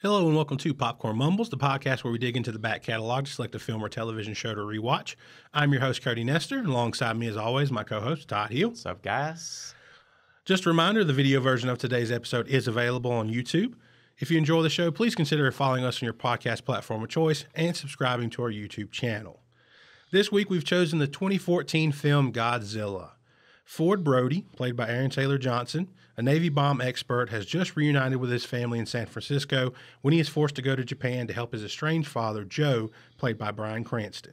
Hello and welcome to Popcorn Mumbles, the podcast where we dig into the back catalog to select a film or television show to rewatch. I'm your host, Cody Nestor, and alongside me, as always, my co-host, Todd Hill. What's up, guys? Just a reminder, the video version of today's episode is available on YouTube. If you enjoy the show, please consider following us on your podcast platform of choice and subscribing to our YouTube channel. This week, we've chosen the 2014 film Godzilla. Ford Brody, played by Aaron Taylor-Johnson, a Navy bomb expert, has just reunited with his family in San Francisco when he is forced to go to Japan to help his estranged father, Joe, played by Bryan Cranston.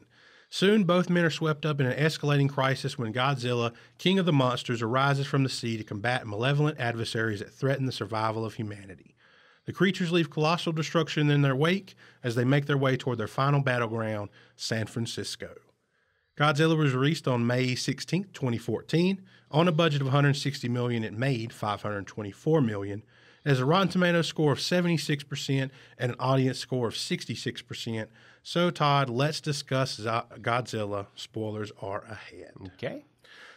Soon, both men are swept up in an escalating crisis when Godzilla, King of the Monsters, arises from the sea to combat malevolent adversaries that threaten the survival of humanity. The creatures leave colossal destruction in their wake as they make their way toward their final battleground, San Francisco. Godzilla was released on May 16, 2014. On a budget of $160 million, it made $524 million. It has a Rotten Tomatoes score of 76% and an audience score of 66%. So, Todd, let's discuss Godzilla. Spoilers are ahead. Okay.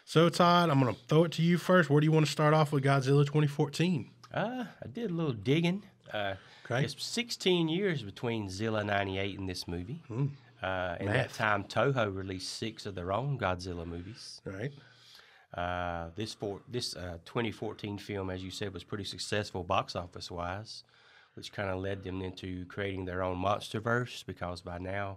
So, Todd, I'm going to throw it to you first. Where do you want to start off with Godzilla 2014? I did a little digging. Okay. It's 16 years between Zilla 98 and this movie. In that time, Toho released 6 of their own Godzilla movies. Right. This 2014 film, as you said, was pretty successful box office wise, which kind of led them into creating their own Monsterverse, because by now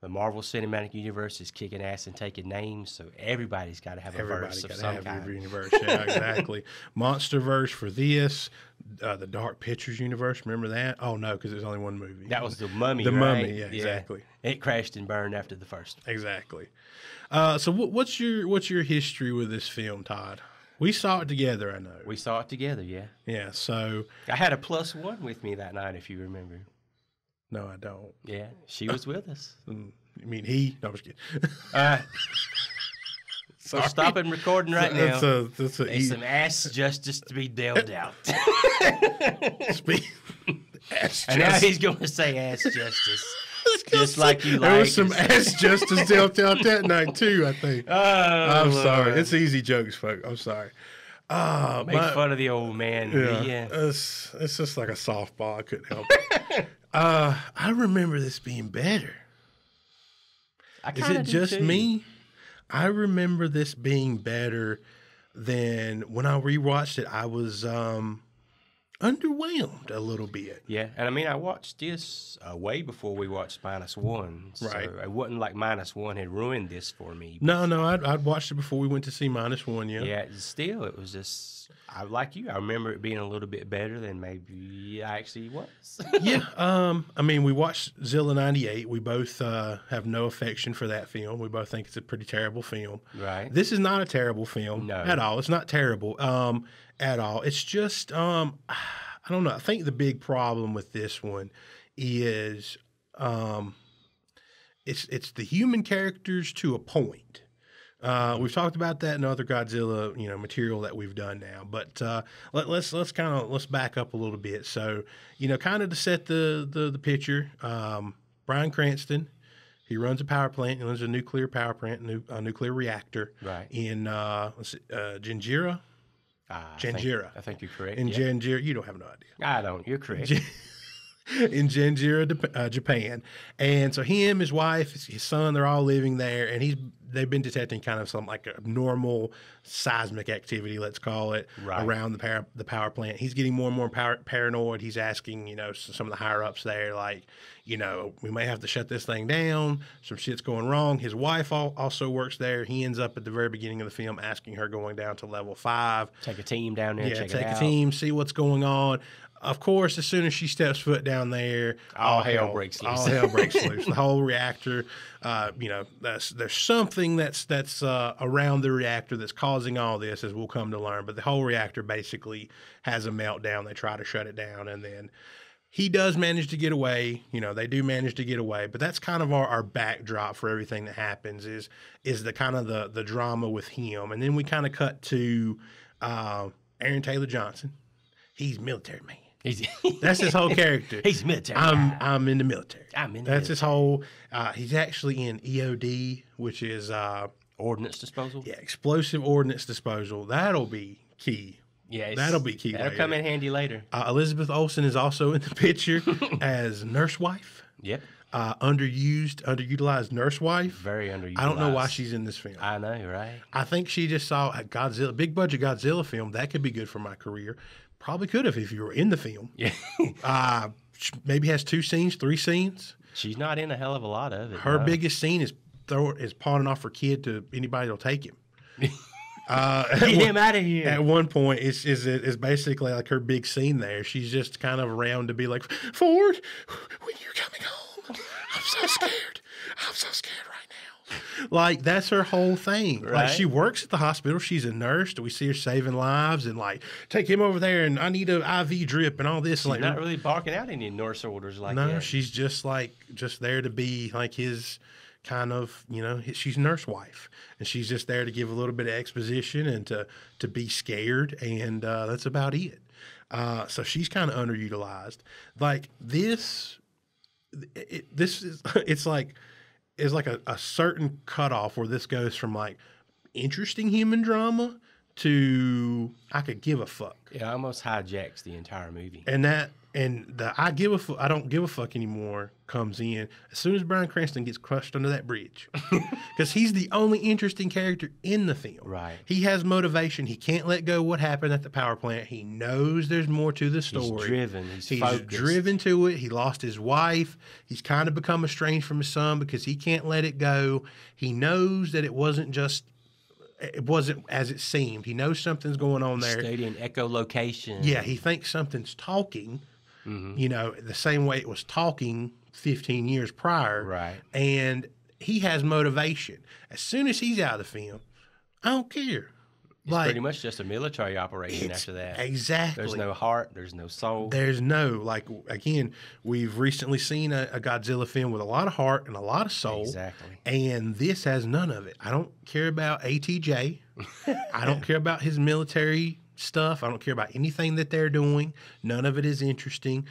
the Marvel Cinematic Universe is kicking ass and taking names, so everybody's got to have a verse of some kind. Universe. Yeah, exactly. Monsterverse for this, the Dark Pictures Universe, remember that? Oh, no, because there's only one movie. That was The Mummy, The Mummy, yeah, exactly. It crashed and burned after the first one. Exactly. So what's your history with this film, Todd? We saw it together, I know. We saw it together, yeah. Yeah, so... I had a +1 with me that night, if you remember. No, I don't. Yeah, she was with us. I mean, he? No, I'm just kidding. So stopping recording right now. There's some ass justice to be dealt out. And now he's going to say ass justice. Just like you like. There was some ass justice dealt out that night, too, I think. Oh, I'm sorry. It's easy jokes, folks. I'm sorry. Make fun of the old man. Yeah, yeah. It's just like a softball. I couldn't help it. I remember this being better. Is it just me? I remember this being better than when I rewatched it. I was underwhelmed a little bit. Yeah, and I mean, I watched this way before we watched Minus One. So right. It wasn't like Minus One had ruined this for me. No, I'd watched it before we went to see Minus One, yeah. Yeah, still, it was just... like you, I remember it being a little bit better than maybe I actually was. Yeah. I mean, we watched Zilla 98. We both have no affection for that film. We both think it's a pretty terrible film. Right. This is not a terrible film at all. It's not terrible at all. It's just, I don't know. I think the big problem with this one is it's the human characters to a point. We've talked about that in other Godzilla, material that we've done now. But let's back up a little bit. So, kind of to set the picture, Bryan Cranston, he runs a power plant. He runs a nuclear power plant, nuclear reactor, right? In Janjira. Janjira. I think you're correct. In Janjira, you don't have no idea. I don't. You're correct. In Janjira, Japan. And so him, his wife, his son, they're all living there, and they've been detecting kind of some like abnormal seismic activity, let's call it, around the power plant. He's getting more and more paranoid. He's asking, some of the higher-ups there, like, we may have to shut this thing down. Some shit's going wrong. His wife also works there. He ends up at the very beginning of the film asking her going down to level 5. Take a team down there, check it out, see what's going on. Of course, as soon as she steps foot down there, all hell breaks loose. All hell breaks loose. The whole reactor, there's something that's around the reactor that's causing all this, as we'll come to learn. But the whole reactor basically has a meltdown. They try to shut it down, and then he does manage to get away. They do manage to get away. But that's kind of our backdrop for everything that happens is the kind of the drama with him. And then we kind of cut to Aaron Taylor-Johnson. He's military man. That's his whole character. He's military. I'm in the military. That's his whole. He's actually in EOD, which is ordnance disposal. Yeah, explosive ordnance disposal. That'll be key Yes. That'll be key. That'll come in handy later. Elizabeth Olsen is also in the picture as nurse wife. Yep. Underutilized nurse wife. Very underutilized. I don't know why she's in this film. I know, right? I think she just saw a Godzilla, big budget Godzilla film. That could be good for my career. Probably could have if you were in the film. Yeah. Maybe has 2 scenes, 3 scenes. She's not in a hell of a lot of it. Her biggest scene is pawning off her kid to anybody that'll take him. Get him out of here. At one point, it's basically like her big scene there. She's just kind of around to be like, Ford, when you're coming home, I'm so scared. I'm so scared right now. Like, that's her whole thing. Right? Like, she works at the hospital. She's a nurse. We see her saving lives and, like, take him over there and I need an IV drip and all this. She's like, not really barking out any nurse orders like that. No, she's just, like, just there to be, like, his... kind of, you know, she's nurse wife, and she's just there to give a little bit of exposition and to be scared, and that's about it. So she's kind of underutilized. Like it's like a certain cutoff where this goes from like interesting human drama to I could give a fuck. It almost hijacks the entire movie. And the I don't give a fuck anymore comes in as soon as Bryan Cranston gets crushed under that bridge. Because he's the only interesting character in the film. Right. He has motivation. He can't let go of what happened at the power plant. He knows there's more to the story. He's driven. He's focused. Driven to it. He lost his wife. He's kind of become estranged from his son because he can't let it go. He knows that it wasn't as it seemed. He knows something's going on there. Stadium echolocation. Yeah, he thinks something's talking. Mm-hmm. You know, the same way it was talking 15 years prior. Right. And he has motivation. As soon as he's out of the film, I don't care. It's like, pretty much just a military operation after that. Exactly. There's no heart. There's no soul. There's no, like, again, we've recently seen a Godzilla film with a lot of heart and a lot of soul. Exactly. And this has none of it. I don't care about ATJ. I don't care about his military stuff. I don't care about anything that they're doing. None of it is interesting.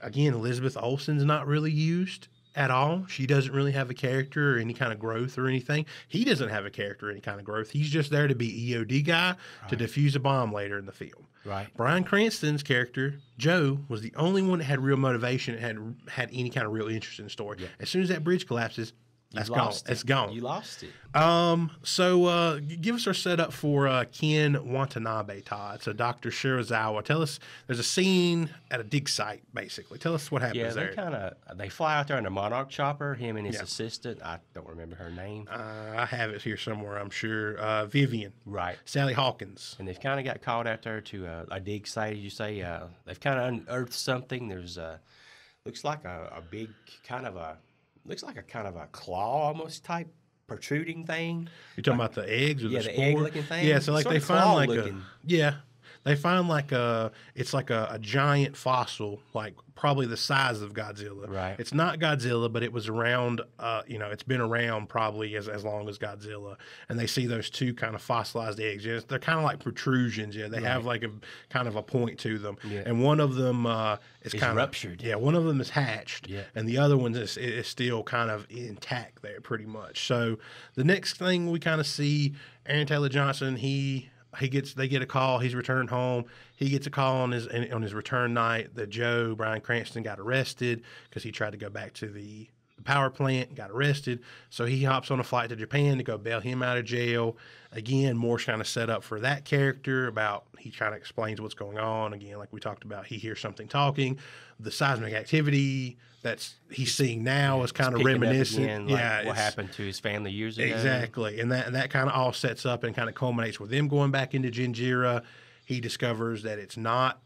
Again, Elizabeth Olsen's not really used at all. She doesn't really have a character or any kind of growth or anything. He doesn't have a character or any kind of growth. He's just there to be EOD guy to defuse a bomb later in the film. Right. Bryan Cranston's character, Joe, was the only one that had real motivation and had any kind of real interest in the story. Yeah. As soon as that bridge collapses, that's gone. It's gone. You lost it. So give us our setup for Ken Watanabe, Todd. So Dr. Serizawa, tell us. There's a scene at a dig site, basically. Tell us what happens there. Yeah, they fly out there in a Monarch chopper. Him and his assistant. I don't remember her name. I have it here somewhere. I'm sure Vivian. Right. Sally Hawkins. And they've kind of got called out there to a dig site, as you say. They've kind of unearthed something. There's looks like a big kind of a. Looks like a kind of a claw almost type protruding thing. You're talking about the eggs or the spore? Yeah, the egg looking thing. Yeah, so like they find like a giant fossil, like probably the size of Godzilla. Right. It's not Godzilla, but it was around, it's been around probably as long as Godzilla. And they see those two kind of fossilized eggs. Yeah, they're kind of like protrusions. Yeah, they have like a kind of a point to them. Yeah. And one of them is kind of ruptured. Yeah, one of them is hatched. Yeah. And the other one is still kind of intact there pretty much. So the next thing we kind of see, Aaron Taylor-Johnson, they get a call. He's returned home. He gets a call on his return night that Joe, Bryan Cranston, got arrested because he tried to go back to the power plant and got arrested. So he hops on a flight to Japan to go bail him out of jail. Again, more kind of set up for that character about he kind of explains what's going on. Again, like we talked about, he hears something talking. The seismic activity that's he's seeing now is kind of reminiscent. Again, like what happened to his family years ago. Exactly. And that kind of all sets up and kind of culminates with them going back into Janjira. He discovers that it's not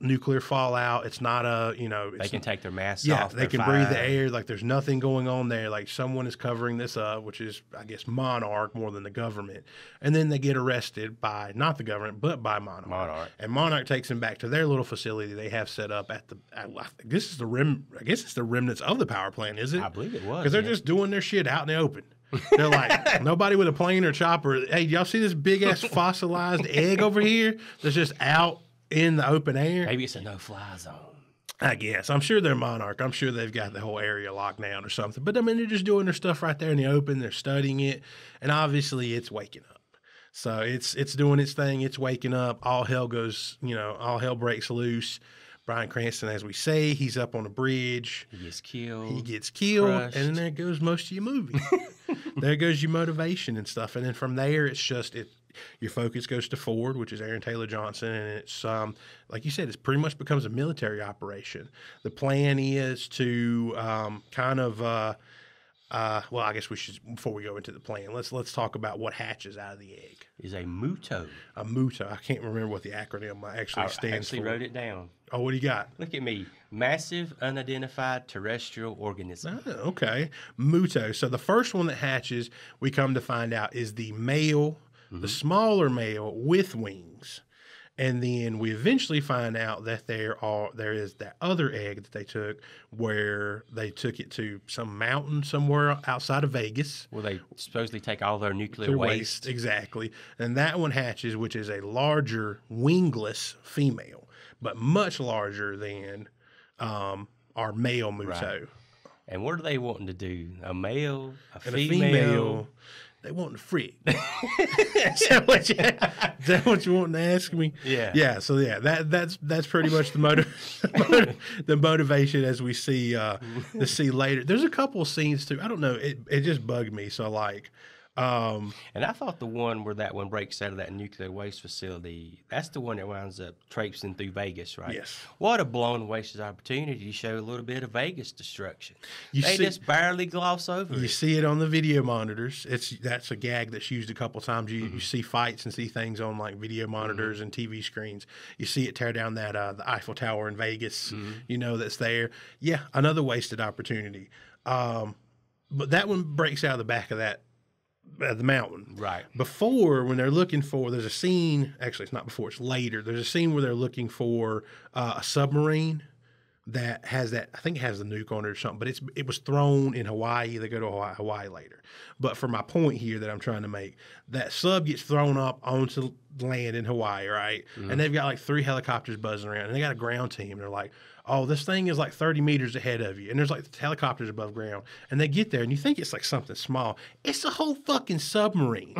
nuclear fallout. It's not they can take their masks off. They can breathe the air. Like there's nothing going on there. Like someone is covering this up, which is, I guess, Monarch more than the government. And then they get arrested by, not the government, but by Monarch. And Monarch takes them back to their little facility they have set up at the, I guess it's the remnants of the power plant, is it? I believe it was. Because they're just doing their shit out in the open. They're like, nobody with a plane or chopper, hey, y'all see this big-ass fossilized egg over here that's just out in the open air? Maybe it's a no-fly zone. I guess. I'm sure they're Monarch. I'm sure they've got the whole area locked down or something. But, I mean, they're just doing their stuff right there in the open. They're studying it. And, obviously, it's waking up. So it's doing its thing. It's waking up. All hell goes, you know, all hell breaks loose. Bryan Cranston, as we say, he's up on a bridge. He gets killed. He gets killed. Crushed. And then there goes most of your movie. There goes your motivation and stuff. And then from there, it's just your focus goes to Ford, which is Aaron Taylor-Johnson. And it's, like you said, it pretty much becomes a military operation. The plan is to well, I guess we should, before we go into the plan, let's talk about what hatches out of the egg. Is a muto. A muto. I can't remember what the acronym actually stands for. I actually wrote it down. Oh, what do you got? Look at me. Massive Unidentified Terrestrial Organism. Oh, okay. Muto. So the first one that hatches, we come to find out, is the male, the smaller male with wings. And then we eventually find out that there is that other egg that they took, where they took it to some mountain somewhere outside of Vegas. Well, they supposedly take all their nuclear waste. Exactly. And that one hatches, which is a larger wingless female, but much larger than our male muto. Right. And what are they wanting to do? A male, a female. They want to freak. Is that what you want to ask me? Yeah. Yeah. So yeah, that's pretty much the motivation as we see see later. There's a couple of scenes too. I don't know. It just bugged me. So like, and I thought the one where that one breaks out of that nuclear waste facility, that's the one that winds up traipsing through Vegas, right? Yes. What a blown wasted opportunity to show a little bit of Vegas destruction. They just barely gloss over it. You see it on the video monitors. That's a gag that's used a couple times. You see fights and see things on like video monitors and TV screens. You see it tear down that the Eiffel Tower in Vegas. You know that's there. Yeah, another wasted opportunity. But that one breaks out of the back of that. The mountain. Right. Before, when they're looking for, there's a scene, actually it's not before, it's later. There's a scene where they're looking for a submarine that has that, I think it has the nuke on it or something, but it was thrown in Hawaii. They go to Hawaii later. But for my point here that I'm trying to make, that sub gets thrown up onto land in Hawaii, right? And they've got like 3 helicopters buzzing around, and they got a ground team. And they're like, oh, this thing is like 30 meters ahead of you. And there's like helicopters above ground. And they get there, and you think it's like something small. It's a whole fucking submarine.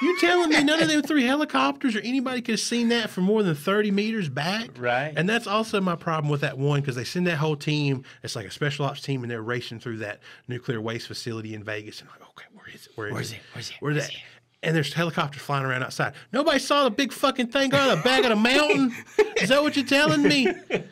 You telling me none of them 3 helicopters or anybody could have seen that for more than 30 meters back? Right. And that's also my problem with that one, because they send that whole team. It's like a special ops team, and they're racing through that nuclear waste facility in Vegas. And I'm like, okay, where is it? And there's helicopters flying around outside. Nobody saw the big fucking thing out of the back of the mountain? Is that what you're telling me?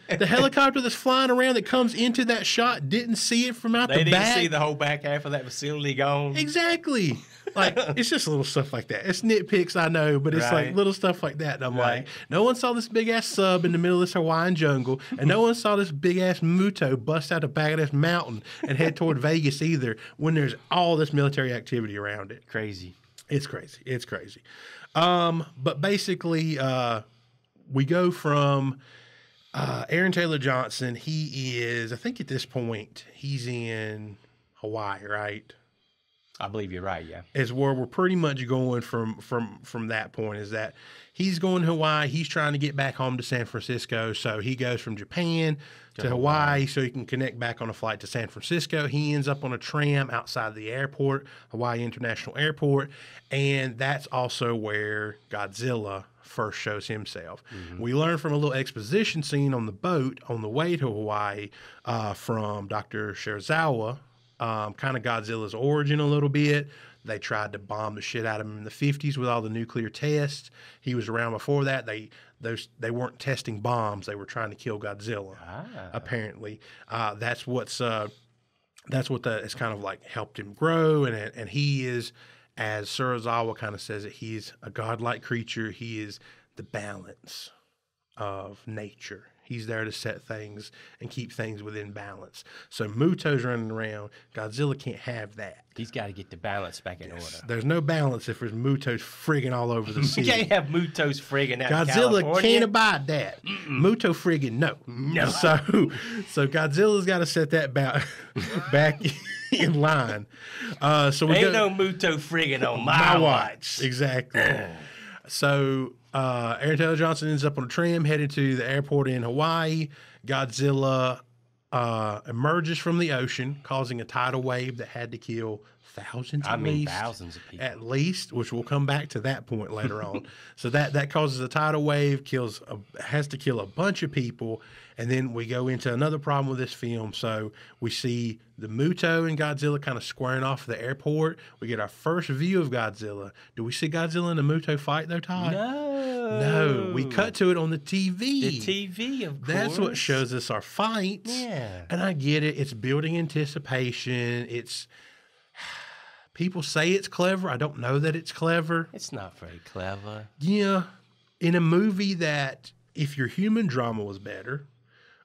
The helicopter that's flying around that comes into that shot didn't see it from out the back? They didn't see the whole back half of that facility gone? Exactly. Like, it's just little stuff like that. It's nitpicks, I know, but it's like little stuff like that. And I'm like, no one saw this big-ass sub in the middle of this Hawaiian jungle, and no one saw this big-ass muto bust out the back of this mountain and head toward Vegas either, when there's all this military activity around it. Crazy. It's crazy. It's crazy. But basically, we go from Aaron Taylor-Johnson. He is, I think at this point, he's in Hawaii, right? I believe you're right, yeah. Is where we're pretty much going from that point, is that he's going to Hawaii. He's trying to get back home to San Francisco. So he goes from Japan to Hawaii so he can connect back on a flight to San Francisco. He ends up on a tram outside the airport, Hawaii International Airport. And that's also where Godzilla first shows himself. We learn from a little exposition scene on the boat on the way to Hawaii from Dr. Serizawa. Kind of Godzilla's origin a little bit. They tried to bomb the shit out of him in the 50s with all the nuclear tests. He was around before that. They weren't testing bombs. They were trying to kill Godzilla, apparently. That's what it's kind of like helped him grow. And he is, as Serizawa kind of says it, he's a godlike creature. He is the balance of nature. He's there to set things and keep things within balance. So Muto's running around. Godzilla can't have that. He's got to get the balance back in order. There's no balance if there's Muto's friggin' all over the city. You can't have Muto's friggin' out of California. Godzilla can't abide that. Muto friggin' no. So Godzilla's got to set that back in line. So we ain't no Muto friggin' on my watch. Exactly. So Aaron Taylor-Johnson ends up on a tram headed to the airport in Hawaii. Godzilla emerges from the ocean, causing a tidal wave that had to kill thousands of people at least, which we'll come back to that point later on. So that causes a tidal wave, has to kill a bunch of people. And then we go into another problem with this film. So we see the Muto and Godzilla kind of squaring off the airport. We get our first view of Godzilla. Do we see Godzilla and the Muto fight though, Todd? No, we cut to it on the TV. The TV, of course. That's what shows us our fights. Yeah. And I get it. It's building anticipation. It's... People say it's clever. I don't know that it's clever. It's not very clever. Yeah. In a movie that, if your human drama was better,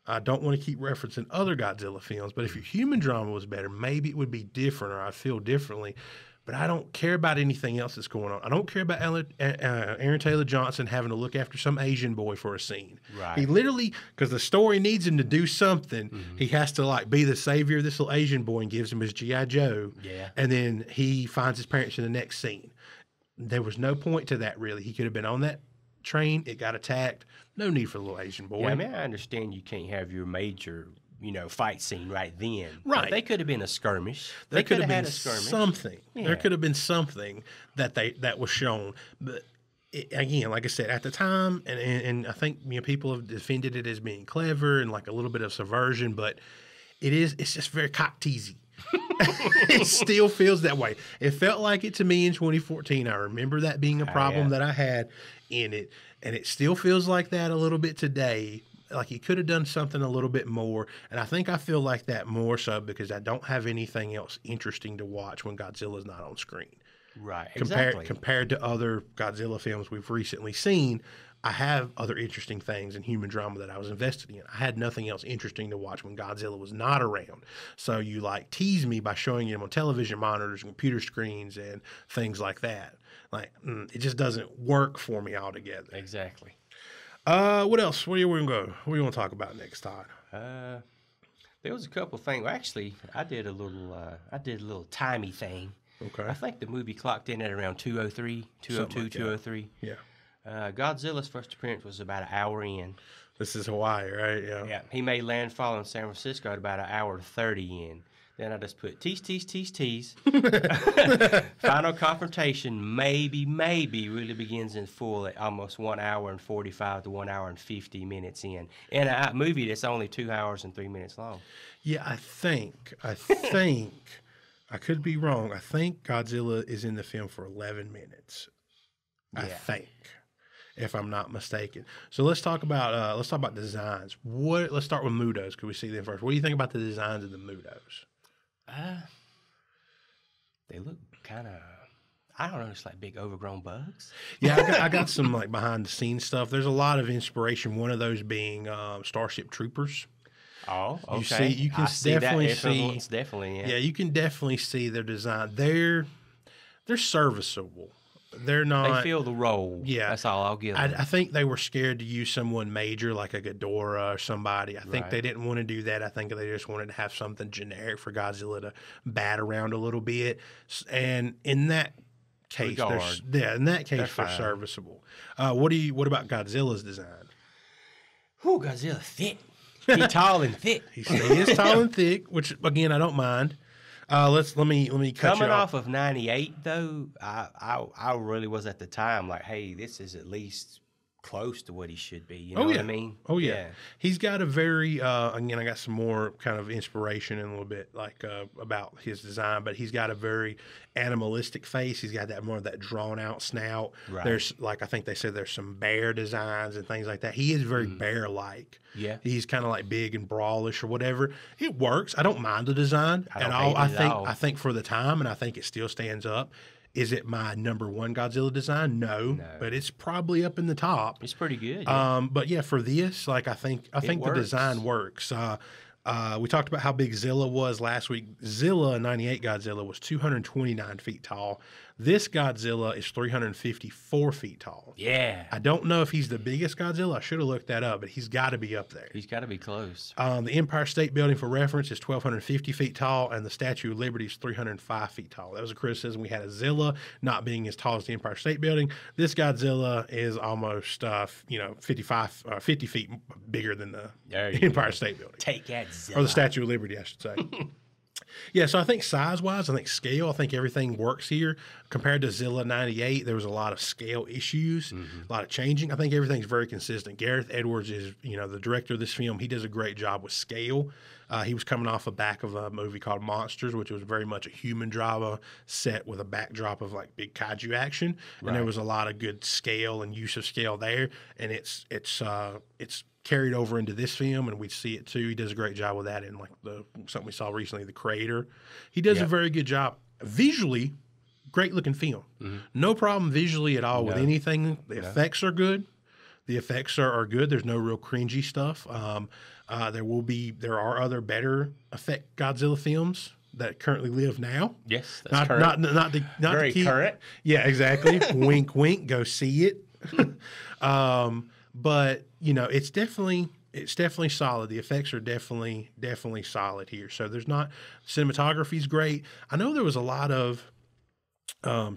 I don't want to keep referencing other Godzilla films, but if your human drama was better, maybe it would be different, or I feel differently. But I don't care about anything else that's going on. I don't care about Aaron Taylor-Johnson having to look after some Asian boy for a scene. Right. He literally, because the story needs him to do something, he has to like be the savior of this little Asian boy and gives him his G.I. Joe. Yeah. And then he finds his parents in the next scene. There was no point to that, really. He could have been on that train. It got attacked. No need for the little Asian boy. Yeah, I mean, I understand you can't have your major... fight scene right then. Right. But they could have been a skirmish. They could have been something. Yeah. There could have been something that was shown. But it, again, like I said, at the time, and I think people have defended it as being clever and like a little bit of subversion, but it's just very cock-teasy. It still feels that way. It felt like it to me in 2014. I remember that being a problem that I had in it, and it still feels like that a little bit today. Like he could have done something a little bit more, and I think I feel like that more so because I don't have anything else interesting to watch when Godzilla's not on screen. Right. Compared to other Godzilla films we've recently seen, I have other interesting things in human drama that I was invested in. I had nothing else interesting to watch when Godzilla was not around. So you like tease me by showing him on television monitors and computer screens and things like that. Like it just doesn't work for me altogether. Exactly. What else? Where are you going to go? What do you want to talk about next, Todd? There was a couple of things. Well, actually, I did a little timey thing. Okay. I think the movie clocked in at around 2:03, 2:02, 2:03. Yeah. Godzilla's first appearance was about an hour in. This is Hawaii, right? Yeah. Yeah. He made landfall in San Francisco at about an hour 30 in. Then I just put tease, tease, tease, tease. Final confrontation maybe really begins in full at almost 1 hour and 45 to 1 hour and 50 minutes in a movie that's only 2 hours and 3 minutes long. Yeah, I think, I could be wrong. I think Godzilla is in the film for 11 minutes. Yeah. I think, if I'm not mistaken. So let's talk about designs. Let's start with Mutos. Could we see them first? What do you think about the designs of the Mutos? They look kind of, I don't know, it's like big overgrown bugs. Yeah, I got some like behind the scenes stuff. There's a lot of inspiration. One of those being Starship Troopers. Oh, okay. You can definitely see their design. They're serviceable. They're not. They feel the role. Yeah, that's all I'll give them. I think they were scared to use someone major like a Ghidorah or somebody. I think they didn't want to do that. I think they just wanted to have something generic for Godzilla to bat around a little bit. And in that case, they're serviceable. What about Godzilla's design? Whew, Godzilla thick. He's tall and thick. He is tall and thick, which again I don't mind. Let me cut you off. Coming off of 98 though, I really was at the time like, hey, this is at least close to what he should be. You know what I mean? Oh yeah. He's got a very again, I got some more kind of inspiration in a little bit like about his design, but he's got a very animalistic face. He's got that more of that drawn out snout. Right. There's like I think they said there's some bear designs and things like that. He is very bear like. Yeah. He's kind of like big and brawlish or whatever. It works. I don't mind the design at all. I think for the time, and I think it still stands up. Is it my number one Godzilla design? No, but it's probably up in the top. It's pretty good. Yeah. But yeah, for this, like I think the design works. We talked about how big Zilla was last week. Zilla 98 Godzilla was 229 feet tall. This Godzilla is 354 feet tall. Yeah. I don't know if he's the biggest Godzilla. I should have looked that up, but he's got to be up there. He's got to be close. The Empire State Building, for reference, is 1,250 feet tall, and the Statue of Liberty is 305 feet tall. That was a criticism we had of Zilla not being as tall as the Empire State Building. This Godzilla is almost, 50 feet bigger than the Empire State Building. Take that, Zilla. Or the Statue of Liberty, I should say. Yeah, so I think size-wise, I think scale, I think everything works here. Compared to Zilla 98, there was a lot of scale issues, a lot of changing. I think everything's very consistent. Gareth Edwards is, the director of this film. He does a great job with scale. He was coming off the back of a movie called Monsters, which was very much a human drama set with a backdrop of, big kaiju action. And there was a lot of good scale and use of scale there. And it's carried over into this film, and we see it too. He does a great job with that, and something we saw recently, The Creator. He does a very good job visually. Great looking film, no problem visually at all with anything. The effects are good. The effects are good. There's no real cringy stuff. There are other better effect Godzilla films that currently live now. Yes, that's not, current. Not very current. Yeah, exactly. Wink, wink. Go see it. But it's definitely solid. The effects are definitely solid here. So there's not cinematography's great. I know there was a lot of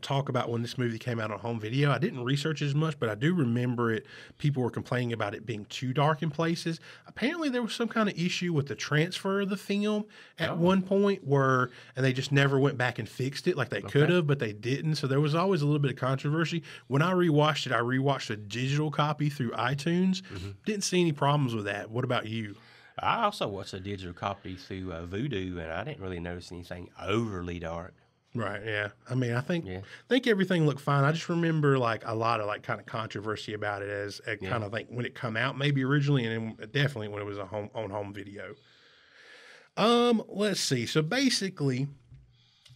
talk about when this movie came out on home video. I didn't research as much, but I do remember it. People were complaining about it being too dark in places. Apparently, there was some kind of issue with the transfer of the film at one point, and they just never went back and fixed it. Like they could have, but they didn't. So there was always a little bit of controversy. When I rewatched it, I rewatched a digital copy through iTunes. Didn't see any problems with that. What about you? I also watched a digital copy through Vudu, and I didn't really notice anything overly dark. Right, yeah. I mean, I think everything looked fine. I just remember a lot of kind of controversy about it as when it come out maybe originally, and then definitely when it was on home video. Let's see. So basically,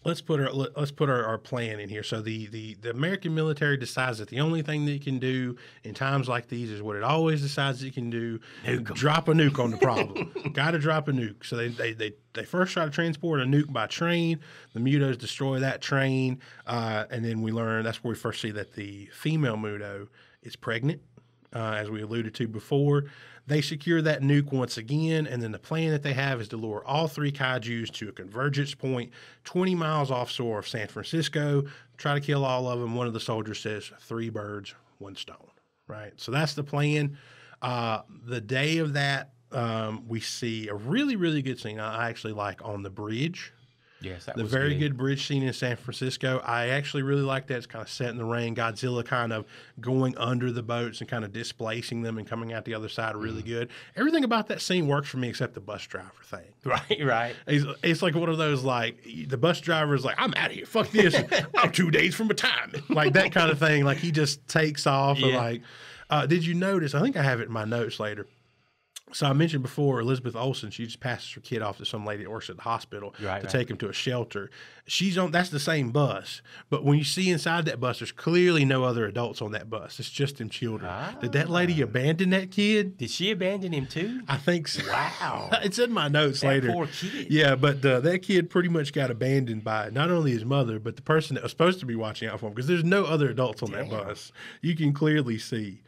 let's put our plan in here. So the American military decides that the only thing that it can do in times like these is what it always decides it can do: drop a nuke on the problem. Got to drop a nuke. So they first try to transport a nuke by train. The Mutos destroy that train, and then we learn that's where we first see that the female Muto is pregnant, as we alluded to before. They secure that nuke once again, and then the plan that they have is to lure all three kaijus to a convergence point 20 miles offshore of San Francisco, try to kill all of them. One of the soldiers says, "Three birds, one stone," right? So that's the plan. The day of that, we see a really, really good scene I actually like on the bridge. Yes, that was very good bridge scene in San Francisco. I actually really like that. It's kind of set in the rain. Godzilla kind of going under the boats and kind of displacing them and coming out the other side really good. Everything about that scene works for me except the bus driver thing. Right. It's like one of those, the bus driver is like, "I'm out of here. Fuck this. I'm 2 days from retirement." That kind of thing. He just takes off. Yeah. Did you notice? I think I have it in my notes later. So I mentioned before, Elizabeth Olsen, she just passes her kid off to some lady that works at the hospital to take him to a shelter. That's the same bus. But when you see inside that bus, there's clearly no other adults on that bus. It's just them children. Ah. Did that lady abandon that kid? Did she abandon him too? I think so. Wow. It's in my notes later. That poor kid. Yeah, but that kid pretty much got abandoned by not only his mother, but the person that was supposed to be watching out for him, because there's no other adults on that bus. You can clearly see.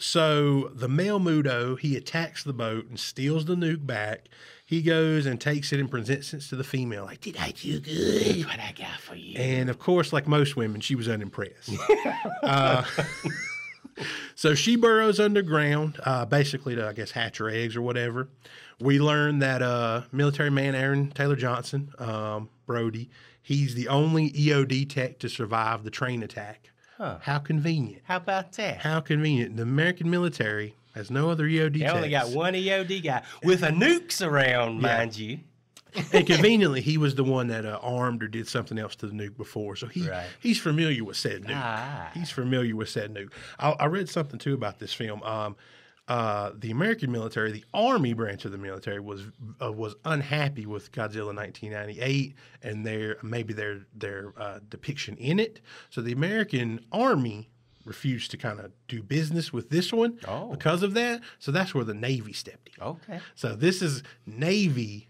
So the male Muto, he attacks the boat and steals the nuke back. He goes and takes it and presents it to the female. "Did I do good? Look what I got for you." And, of course, like most women, she was unimpressed. So she burrows underground, basically to, hatch her eggs or whatever. We learn that military man Aaron Taylor-Johnson, Brody, he's the only EOD tech to survive the train attack. Huh. How convenient. How about that? How convenient. The American military has no other EOD techs. They only got one EOD guy with a nukes around, mind you. And conveniently, he was the one that armed or did something else to the nuke before. So he's familiar with said nuke. He's familiar with said nuke. I read something, too, about this film. The American military, the Army branch of the military, was unhappy with Godzilla 1998 and their depiction in it. So the American Army refused to kind of do business with this one because of that. So that's where the Navy stepped in. Okay. So this is Navy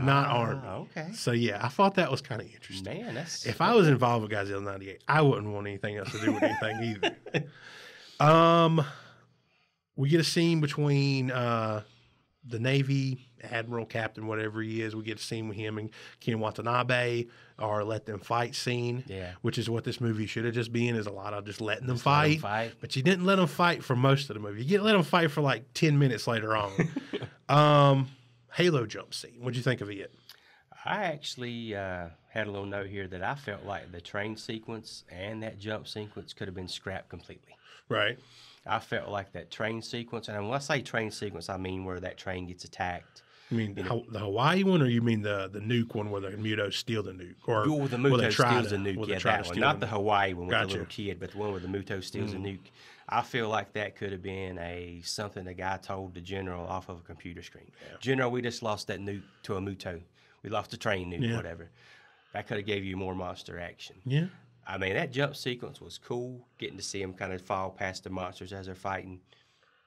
not armed. Okay. So yeah, I thought that was kind of interesting. Man, that's if I was involved with Godzilla 98, I wouldn't want anything else to do with anything either. We get a scene between the Navy Admiral, Captain, whatever he is. We get a scene with him and Ken Watanabe, our let them fight scene, which is what this movie should have just been, is a lot of just letting them fight. But you didn't let them fight for most of the movie. You get let them fight for like 10 minutes later on. Halo jump scene. What'd you think of it? I actually had a little note here that I felt like the train sequence and that jump sequence could have been scrapped completely. Right. I felt like that train sequence, and when I say train sequence, I mean where that train gets attacked. You mean the Hawaii one, or you mean the nuke one where the Mutos steal the nuke? Or the Muto steals the nuke, yeah, that one. Not the Hawaii one with the little kid, but the one where the Muto steals the nuke. I feel like that could have been something the guy told the general off of a computer screen. Yeah. General, we just lost that nuke to a Muto. We lost the train nuke, whatever. That could have gave you more monster action. Yeah. I mean, that jump sequence was cool. Getting to see them kind of fall past the monsters as they're fighting.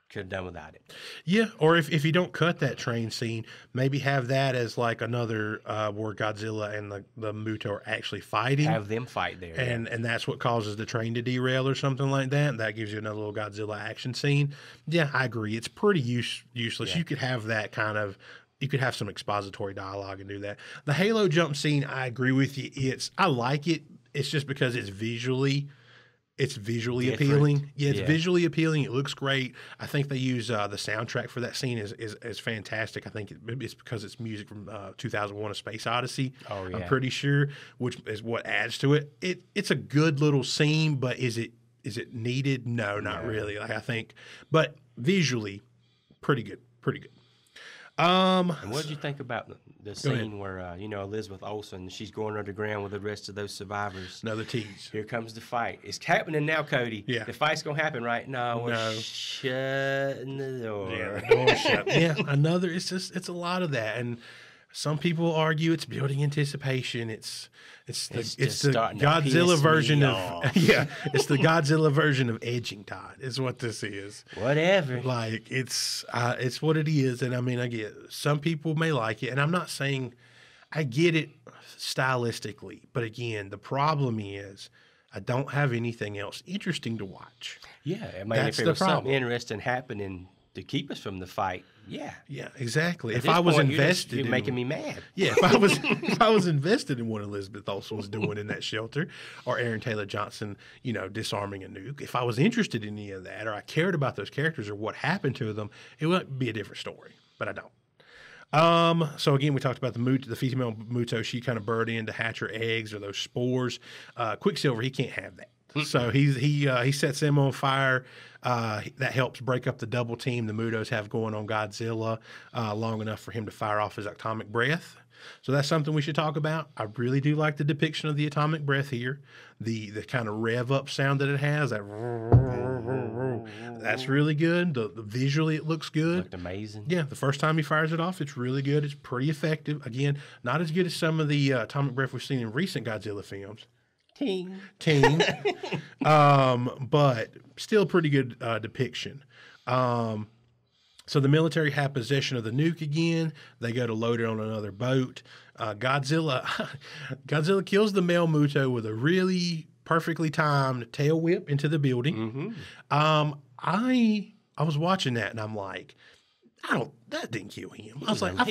Could have done without it. Yeah, or if you don't cut that train scene, maybe have that as like another where Godzilla and the Muto are actually fighting. Have them fight there. And that's what causes the train to derail or something like that. And that gives you another little Godzilla action scene. Yeah, I agree. It's pretty useless. Yeah. You could have that kind of... You could have some expository dialogue and do that. The Halo jump scene, I agree with you. I like it. It's just because it's visually appealing. Yeah, it's visually appealing. It looks great. I think they use the soundtrack for that scene is fantastic. I think it's because it's music from 2001 A Space Odyssey. Oh, yeah. I'm pretty sure, which is what adds to it. It's a good little scene, but is it needed? No, not really. Like I think, but visually, pretty good. Pretty good. And what did you think about the scene where, Elizabeth Olsen, she's going underground with the rest of those survivors? Another tease. Here comes the fight. It's happening now, Cody. Yeah. The fight's going to happen, right? No, we're shutting the door. Yeah, the door's shut. Yeah, it's a lot of that. And some people argue it's building anticipation. It's the Godzilla version of it's the Godzilla version of edging, Todd, is what this is. Whatever. Like it's what it is, and I mean, I get some people may like it, and I'm not saying I get it stylistically, but again, the problem is I don't have anything else interesting to watch. Yeah, I mean, that's if there was something interesting happening to keep us from the fight. Yeah. Yeah, exactly. If I was invested, you're making me mad. Yeah, if I was invested in what Elizabeth Olsen was doing in that shelter, or Aaron Taylor-Johnson, disarming a nuke, if I was interested in any of that, or I cared about those characters or what happened to them, it would be a different story. But I don't. So again, we talked about the female Muto. She kind of burrowed in to hatch her eggs or those spores. Quicksilver, he can't have that. So he sets them on fire. That helps break up the double team the Mutos have going on Godzilla long enough for him to fire off his atomic breath. So that's something we should talk about. I really do like the depiction of the atomic breath here. The kind of rev up sound that it has. That's really good. Visually it looks good. It looked amazing. Yeah, the first time he fires it off, it's really good. It's pretty effective. Again, not as good as some of the atomic breath we've seen in recent Godzilla films. Ting. But still pretty good depiction. So the military had possession of the nuke again. They go to load it on another boat. Godzilla kills the male Muto with a really perfectly timed tail whip into the building. Mm-hmm. I was watching that and I'm like, that didn't kill him. I was like, I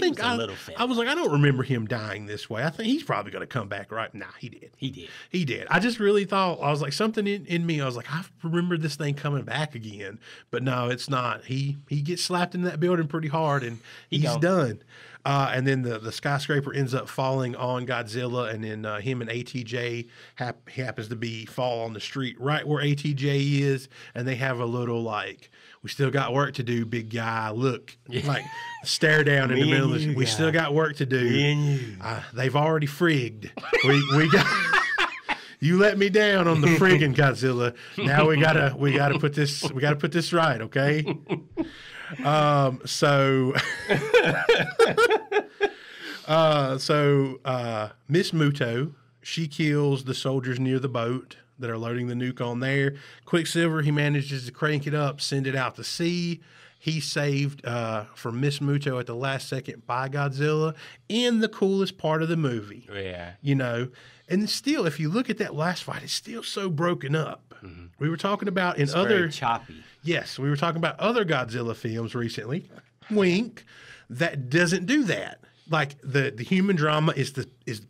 don't remember him dying this way. I think he's probably going to come back, right? Nah, he did. I just really thought, I was like, something in me, I was like, I remember this thing coming back again. But no, it's not. He gets slapped in that building pretty hard and he's done. And then the skyscraper ends up falling on Godzilla, and then him and ATJ happens to fall on the street right where ATJ is, and they have a little like, we still got work to do, big guy. Look, like stare down in the middle of this. We still got work to do. Me and you. They've already frigged. We got. You let me down on the friggin' Godzilla. Now we gotta put this right, okay? So Miss Muto, she kills the soldiers near the boat that are loading the nuke on there. Quicksilver, he manages to crank it up, send it out to sea. He's saved from Miss Muto at the last second by Godzilla in the coolest part of the movie. Yeah. You know, and still, if you look at that last fight, it's still so broken up. Mm-hmm. We were talking about in very choppy. Yes, we were talking about other Godzilla films recently. Wink. That doesn't do that. Like the human drama is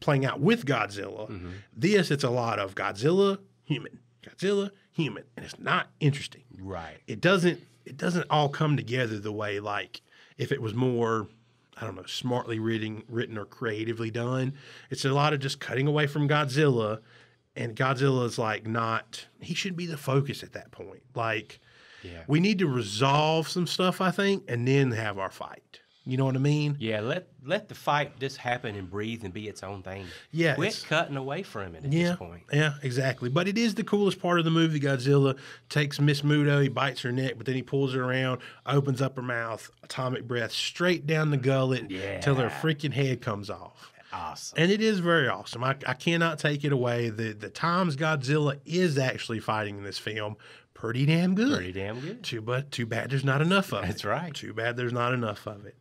playing out with Godzilla. Mm-hmm. This, it's a lot of Godzilla, human. Godzilla, human. And it's not interesting. Right. It doesn't all come together the way, like, if it was more, I don't know, smartly written or creatively done. It's a lot of just cutting away from Godzilla, and Godzilla's like not, he should be the focus at that point. Like, yeah. We need to resolve some stuff, I think, and then have our fight. You know what I mean? Yeah, let the fight just happen and breathe and be its own thing. Yeah. Quit cutting away from it at this point. Yeah, exactly. But it is the coolest part of the movie. Godzilla takes Miss Muto, he bites her neck, but then he pulls her around, opens up her mouth, atomic breath, straight down the gullet till her freaking head comes off. Awesome. And it is very awesome. I cannot take it away. The times Godzilla is actually fighting in this film, pretty damn good. Pretty damn good. Too bad there's not enough of it. That's right. Too bad there's not enough of it.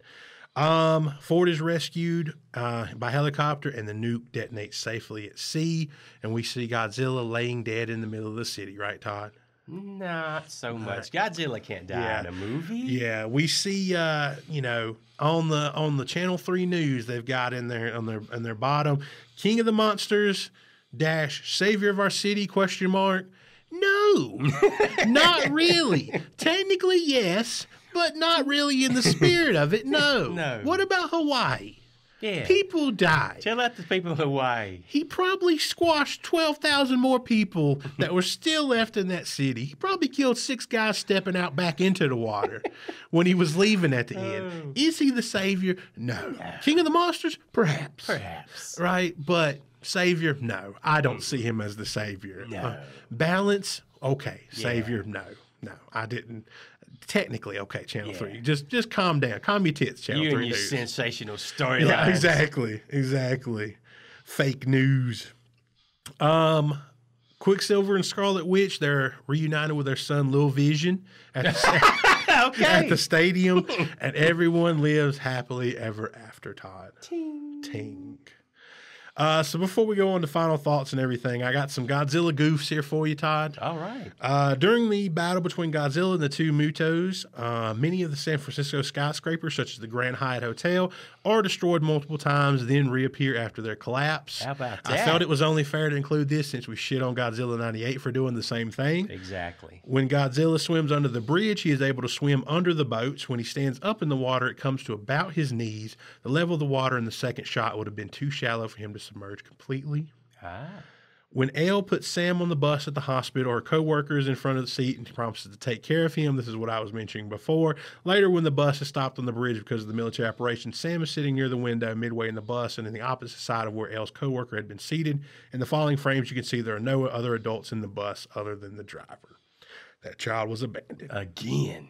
Ford is rescued by helicopter, and the nuke detonates safely at sea. And we see Godzilla laying dead in the middle of the city, right, Todd? Not so much. Godzilla can't die in a movie. Yeah, we see, you know, on the Channel 3 News, they've got in there on their bottom, King of the Monsters - Savior of Our City ? No, not really. Technically, yes, but not really in the spirit of it. No. No. What about Hawaii? Yeah. People died. Tell that to people in Hawaii. He probably squashed 12,000 more people that were still left in that city. He probably killed 6 guys stepping out back into the water when he was leaving at the end. Is he the savior? No. King of the Monsters? Perhaps. Perhaps. Right? But savior? No. I don't see him as the savior. No. Balance? Okay. Savior? Yeah. No. No. I didn't. Technically, okay, Channel 3. Just calm down. Calm your tits, Channel 3. You and your sensational storylines. Yeah, exactly. Exactly. Fake news. Quicksilver and Scarlet Witch, they're reunited with their son, Lil Vision, at the stadium, and everyone lives happily ever after, Todd. Ting. Ting. So before we go on to final thoughts and everything, I got some Godzilla goofs here for you, Todd. All right. During the battle between Godzilla and the two Mutos, many of the San Francisco skyscrapers, such as the Grand Hyatt Hotel, are destroyed multiple times, then reappear after their collapse. How about that? I felt it was only fair to include this since we shit on Godzilla 98 for doing the same thing. Exactly. When Godzilla swims under the bridge, he is able to swim under the boats. When he stands up in the water, it comes to about his knees. The level of the water in the second shot would have been too shallow for him to submerged completely. Ah. When Elle puts Sam on the bus at the hospital, her co-worker is in front of the seat and promises to take care of him. This is what I was mentioning before. Later, when the bus is stopped on the bridge because of the military operation, Sam is sitting near the window midway in the bus and in the opposite side of where Elle's co-worker had been seated. In the following frames, you can see there are no other adults in the bus other than the driver. That child was abandoned. Again.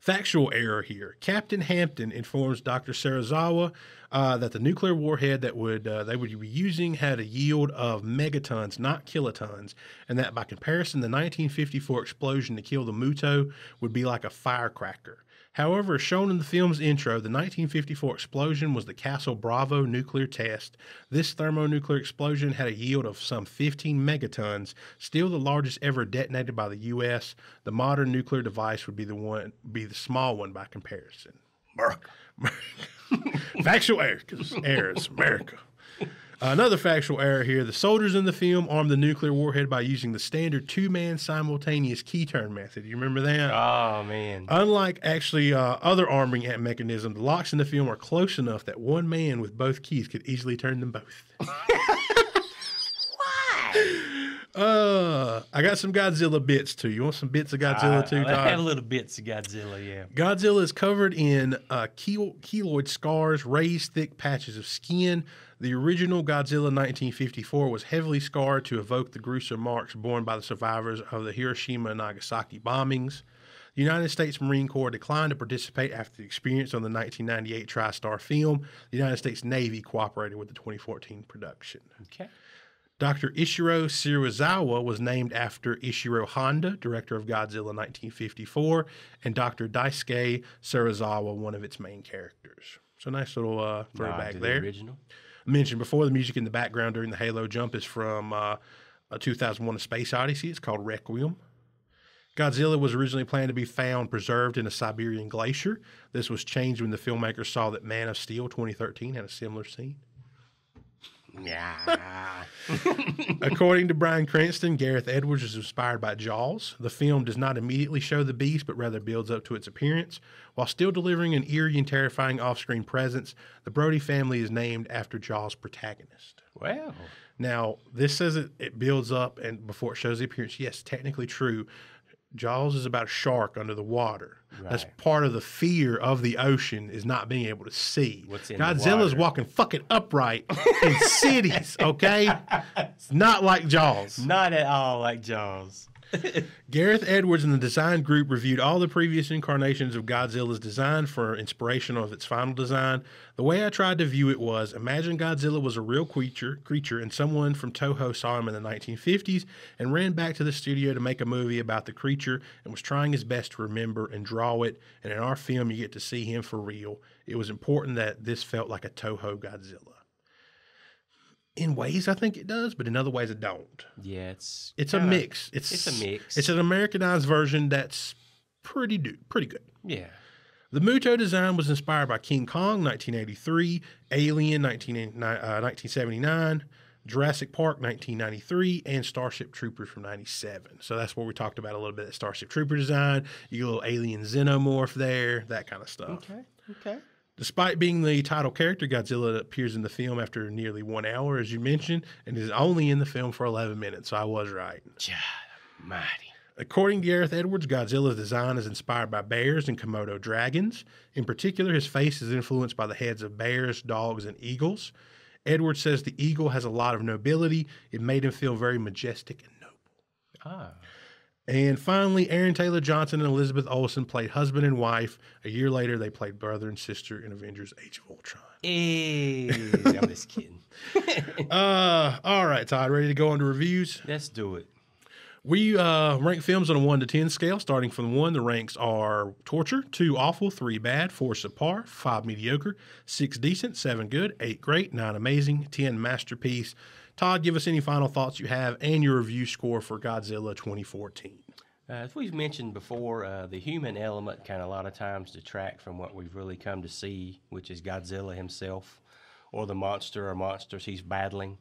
Factual error here. Captain Hampton informs Dr. Serizawa that the nuclear warhead that they would be using had a yield of megatons, not kilotons, and that by comparison, the 1954 explosion to kill the Muto would be like a firecracker. However, as shown in the film's intro, the 1954 explosion was the Castle Bravo nuclear test. This thermonuclear explosion had a yield of some 15 megatons, still the largest ever detonated by the U.S. The modern nuclear device would be the small one by comparison. America. Factual errors. America. Another factual error here. The soldiers in the film armed the nuclear warhead by using the standard 2-man simultaneous key turn method. You remember that? Oh, man. Unlike actually other arming mechanisms, the locks in the film are close enough that one man with both keys could easily turn them both. I got some Godzilla bits too. You want some bits of Godzilla too, Todd? I had a little bits of Godzilla, yeah. Godzilla is covered in keloid scars, raised thick patches of skin. The original Godzilla 1954 was heavily scarred to evoke the gruesome marks borne by the survivors of the Hiroshima and Nagasaki bombings. The United States Marine Corps declined to participate after the experience on the 1998 TriStar film. The United States Navy cooperated with the 2014 production. Okay. Dr. Ishiro Serizawa was named after Ishiro Honda, director of Godzilla 1954, and Dr. Daisuke Serizawa, one of its main characters. So nice little throwback there. Original. I mentioned before, the music in the background during the Halo jump is from 2001 A Space Odyssey. It's called Requiem. Godzilla was originally planned to be found preserved in a Siberian glacier. This was changed when the filmmakers saw that Man of Steel 2013 had a similar scene. Yeah. According to Bryan Cranston, Gareth Edwards is inspired by Jaws. The film does not immediately show the beast, but rather builds up to its appearance. While still delivering an eerie and terrifying off-screen presence, the Brody family is named after Jaws' protagonist. Wow. Now, this says it builds up and before it shows the appearance. Yes, technically true. Jaws is about a shark under the water. Right. That's part of the fear of the ocean is not being able to see. What's in Godzilla's walking fucking upright in cities, okay? It's not like Jaws. Not at all like Jaws. Gareth Edwards and the design group reviewed all the previous incarnations of Godzilla's design for inspiration of its final design. The way I tried to view it was, imagine Godzilla was a real creature, and someone from Toho saw him in the 1950s and ran back to the studio to make a movie about the creature and was trying his best to remember and draw it. And in our film, you get to see him for real. It was important that this felt like a Toho Godzilla. In ways, I think it does, but in other ways, it don't. Yeah, it's a mix. It's a mix. It's an Americanized version that's pretty good. Yeah. The Muto design was inspired by King Kong, 1983, Alien, 1979, Jurassic Park, 1993, and Starship Troopers from 97. So that's what we talked about a little bit, that Starship Trooper design. You get a little alien xenomorph there, that kind of stuff. Okay, okay. Despite being the title character, Godzilla appears in the film after nearly 1 hour, as you mentioned, and is only in the film for 11 minutes, so I was right. God almighty. According to Gareth Edwards, Godzilla's design is inspired by bears and Komodo dragons. In particular, his face is influenced by the heads of bears, dogs, and eagles. Edwards says the eagle has a lot of nobility. It made him feel very majestic and noble. Ah. And finally, Aaron Taylor-Johnson and Elizabeth Olsen played husband and wife. A year later, they played brother and sister in Avengers Age of Ultron. Hey, I'm just kidding. All right, Todd, ready to go on to reviews? Let's do it. We rank films on a 1 to 10 scale. Starting from 1, the ranks are torture, 2 awful, 3 bad, 4 subpar, 5 mediocre, 6 decent, 7 good, 8 great, 9 amazing, 10 masterpiece. Todd, give us any final thoughts you have and your review score for Godzilla 2014. As we've mentioned before, the human element can a lot of times detract from what we've really come to see, which is Godzilla himself or the monster or monsters he's battling.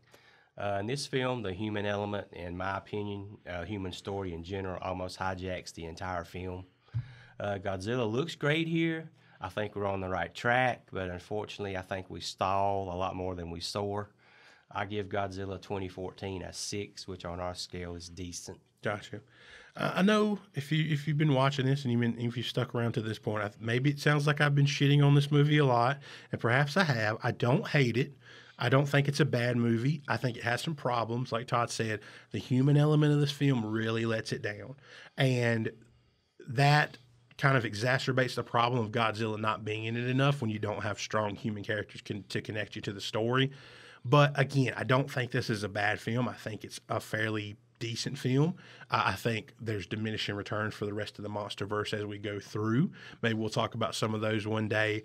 In this film, the human element, in my opinion, human story in general, almost hijacks the entire film. Godzilla looks great here. I think we're on the right track, but unfortunately, I think we stall a lot more than we soar. I give Godzilla 2014 a 6, which on our scale is decent. Gotcha. I know if you've been watching this and if you've stuck around to this point, maybe it sounds like I've been shitting on this movie a lot, and perhaps I have. I don't hate it. I don't think it's a bad movie. I think it has some problems. Like Todd said, the human element of this film really lets it down, and that kind of exacerbates the problem of Godzilla not being in it enough when you don't have strong human characters to connect you to the story. But again, I don't think this is a bad film. I think it's a fairly decent film. I think there's diminishing returns for the rest of the Monsterverse as we go through. Maybe we'll talk about some of those one day.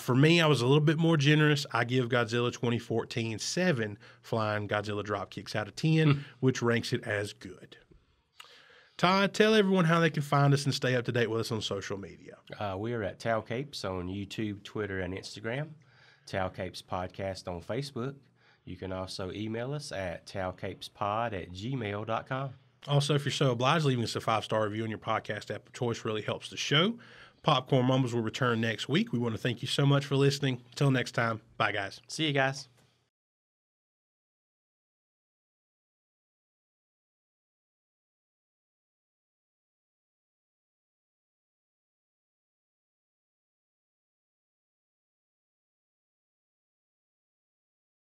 For me, I was a little bit more generous. I give Godzilla 2014 7 flying Godzilla dropkicks out of 10, which ranks it as good. Todd, tell everyone how they can find us and stay up to date with us on social media. We are at Towel Capes on YouTube, Twitter, and Instagram. Towel Capes Podcast on Facebook. You can also email us at towelcapespod@gmail.com. Also, if you're so obliged, leaving us a 5-star review on your podcast app of choice really helps the show. Popcorn Mumbles will return next week. We want to thank you so much for listening. Until next time, bye, guys. See you, guys.